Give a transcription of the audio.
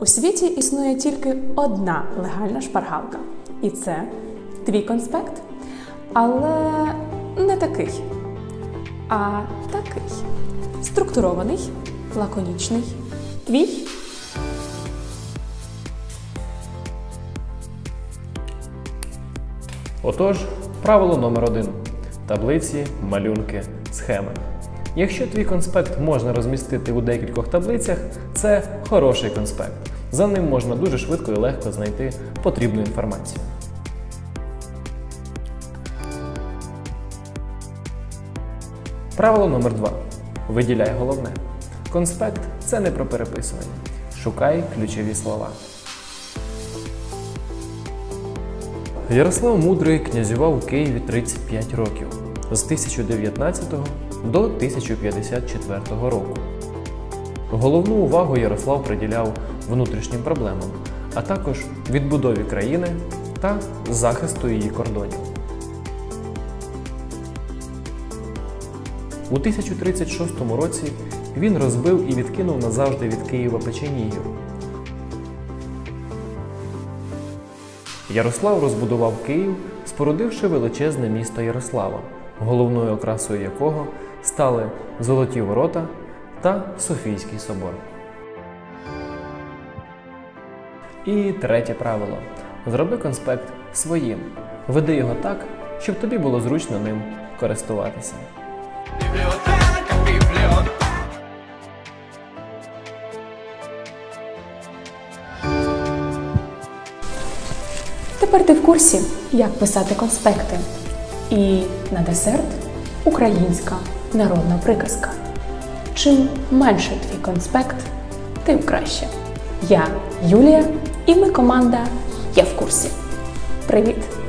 У світі існує тільки одна легальна шпаргалка. І це твій конспект. Але не такий, а такий. Структурований, лаконічний. Твій. Отож, правило номер 1. Таблиці, малюнки, схеми. Якщо твій конспект можна розмістити у декількох таблицях, це хороший конспект. За ним можна дуже швидко і легко знайти потрібну інформацію. Правило номер 2. Виділяй головне. Конспект – це не про переписування. Шукай ключові слова. Ярослав Мудрий князював у Києві 35 років. З 1019 до 1054 року. Головну увагу Ярослав приділяв внутрішнім проблемам, а також відбудові країни та захисту її кордонів. У 1036 році він розбив і відкинув назавжди від Києва Печенігів. Ярослав розбудував Київ, спорудивши величезне місто Ярослава, головною окрасою якого стали Золоті ворота та Софійський собор. І третє правило. Зроби конспект своїм. Веди його так, щоб тобі було зручно ним користуватися. Тепер ти в курсі, як писати конспекти. І на десерт – українська народна приказка. Чим менше твій конспект, тим краще. Я Юлія і ми команда «Я в курсі». Привіт!